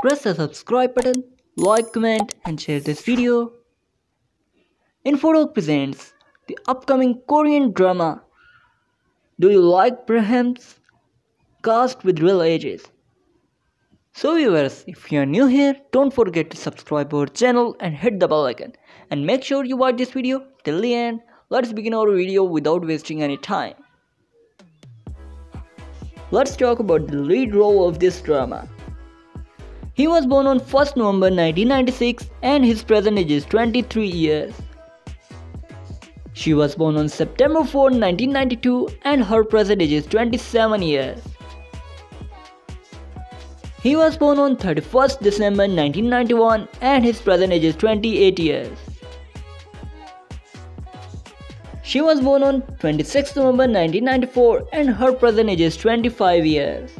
Press the subscribe button, like, comment and share this video. InfoDoc presents the upcoming Korean drama Do You Like Brahms? Cast with real ages. So viewers, if you are new here, don't forget to subscribe our channel and hit the bell icon, and make sure you watch this video till the end. Let's begin our video without wasting any time. Let's talk about the lead role of this drama. He was born on 1st November 1996 and his present age is 23 years. She was born on September 4, 1992 and her present age is 27 years. He was born on 31st December 1991 and his present age is 28 years. She was born on 26th November 1994 and her present age is 25 years.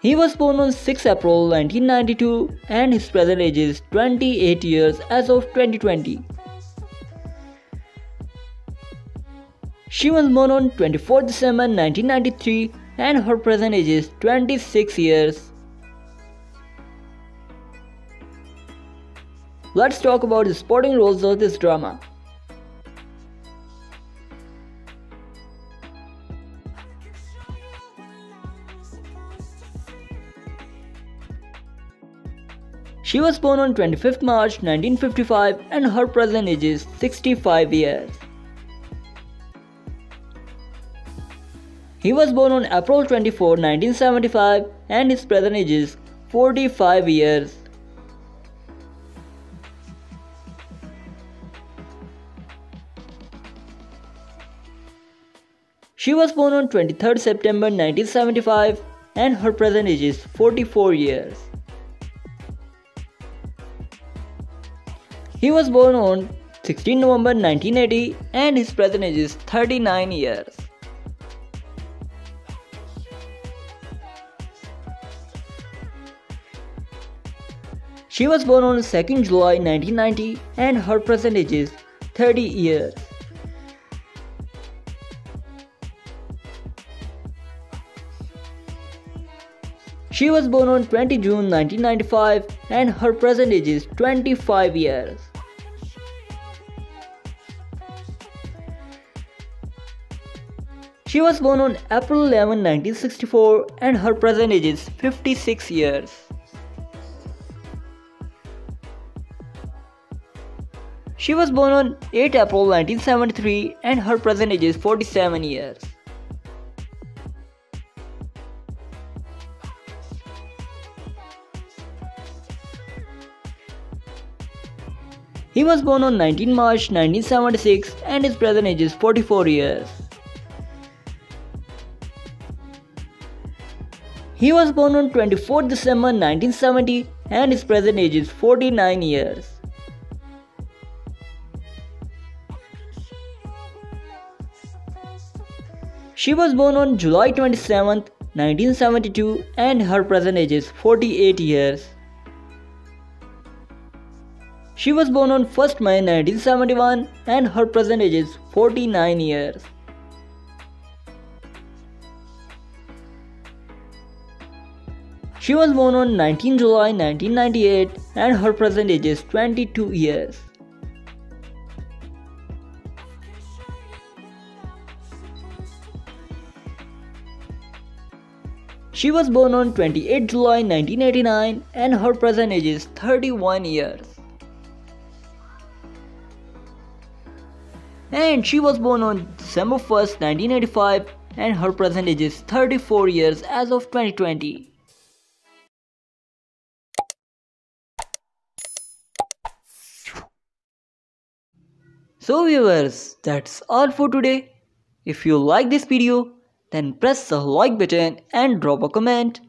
He was born on 6th April 1992 and his present age is 28 years as of 2020. She was born on 24th December 1993 and her present age is 26 years. Let's talk about the supporting roles of this drama. She was born on 25th March 1955 and her present age is 65 years. He was born on April 24, 1975 and his present age is 45 years. She was born on 23rd September 1975 and her present age is 44 years. He was born on 16 November 1980 and his present age is 39 years. She was born on 2nd July 1990 and her present age is 30 years. She was born on 20 June 1995 and her present age is 25 years. She was born on April 11, 1964 and her present age is 56 years. She was born on 8 April 1973 and her present age is 47 years. He was born on 19 March 1976 and his present age is 44 years. He was born on 24 December 1970 and his present age is 49 years. She was born on July 27, 1972 and her present age is 48 years. She was born on 1st May 1971 and her present age is 49 years. She was born on 19 July 1998 and her present age is 22 years. She was born on 28 July 1989 and her present age is 31 years. And she was born on December 1st, 1985 and her present age is 34 years as of 2020. So viewers, that's all for today. If you like this video, then press the like button and drop a comment.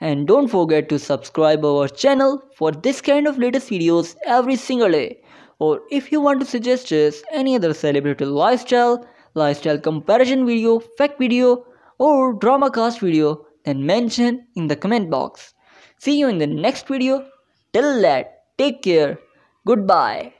And don't forget to subscribe our channel for this kind of latest videos every single day. Or if you want to suggest us any other celebrity lifestyle comparison video, fact video or drama cast video, then mention in the comment box. See you in the next video. Till that, take care. Goodbye.